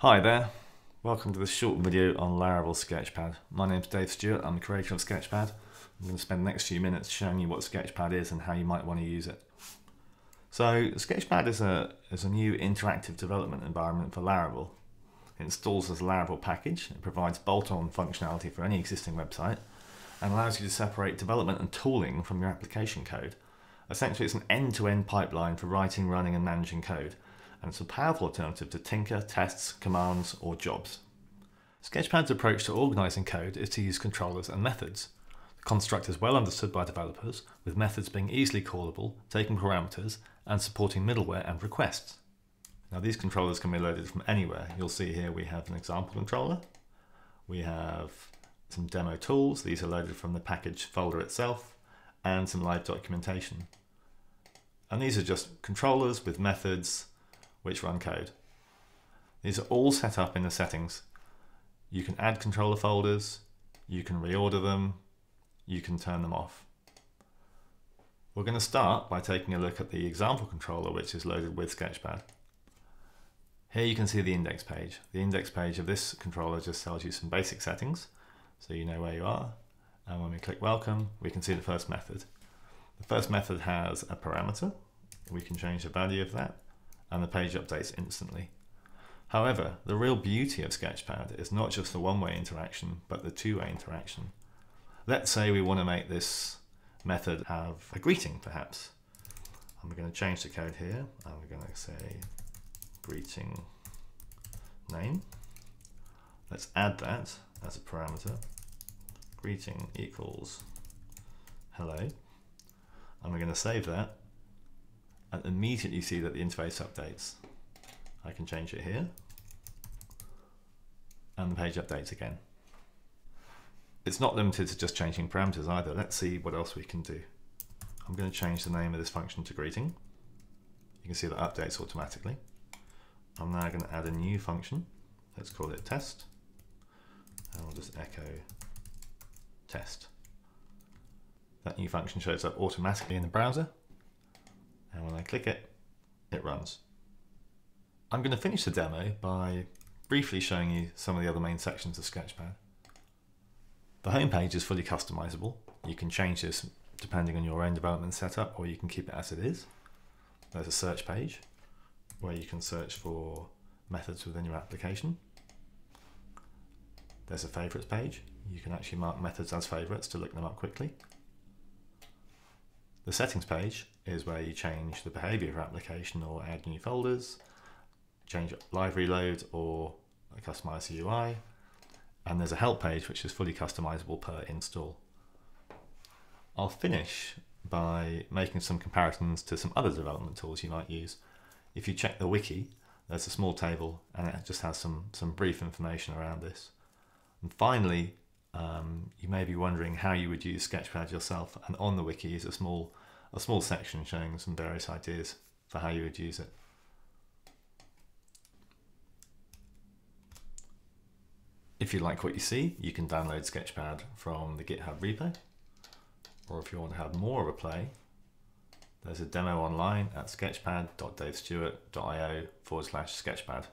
Hi there, welcome to this short video on Laravel Sketchpad. My name's Dave Stewart, I'm the creator of Sketchpad. I'm going to spend the next few minutes showing you what Sketchpad is and how you might want to use it. So Sketchpad is a new interactive development environment for Laravel. It installs as a Laravel package, it provides bolt-on functionality for any existing website, and allows you to separate development and tooling from your application code. Essentially it's an end-to-end pipeline for writing, running and managing code. And it's a powerful alternative to Tinker, tests, commands, or jobs. Sketchpad's approach to organizing code is to use controllers and methods. The construct is well understood by developers, with methods being easily callable, taking parameters, and supporting middleware and requests. Now these controllers can be loaded from anywhere. You'll see here we have an example controller. We have some demo tools. These are loaded from the package folder itself, and some live documentation. And these are just controllers with methods which run code. These are all set up in the settings. You can add controller folders, you can reorder them, you can turn them off. We're going to start by taking a look at the example controller which is loaded with Sketchpad. Here you can see the index page. The index page of this controller just tells you some basic settings so you know where you are, and when we click welcome we can see the first method. The first method has a parameter, we can change the value of that, and the page updates instantly. However, the real beauty of Sketchpad is not just the one-way interaction, but the two-way interaction. Let's say we want to make this method have a greeting, perhaps. I'm going to change the code here. I'm going to say greeting name. Let's add that as a parameter. Greeting equals hello. And we're going to save that. And immediately see that the interface updates. I can change it here and the page updates again. It's not limited to just changing parameters either. Let's see what else we can do. I'm going to change the name of this function to greeting. You can see that updates automatically. I'm now going to add a new function. Let's call it test. And we'll just echo test. That new function shows up automatically in the browser. And when I click it, it runs. I'm going to finish the demo by briefly showing you some of the other main sections of Sketchpad. The home page is fully customizable. You can change this depending on your own development setup, or you can keep it as it is. There's a search page where you can search for methods within your application. There's a favorites page. You can actually mark methods as favorites to look them up quickly. The settings page is where you change the behavior of your application or add new folders, change live reload or customize the UI. And there's a help page, which is fully customizable per install. I'll finish by making some comparisons to some other development tools you might use. If you check the wiki, there's a small table and it just has some brief information around this. And finally, you may be wondering how you would use Sketchpad yourself, and on the wiki is a small section showing some various ideas for how you would use it. If you like what you see, you can download Sketchpad from the GitHub repo, or if you want to have more of a play, there's a demo online at sketchpad.davestewart.io/sketchpad.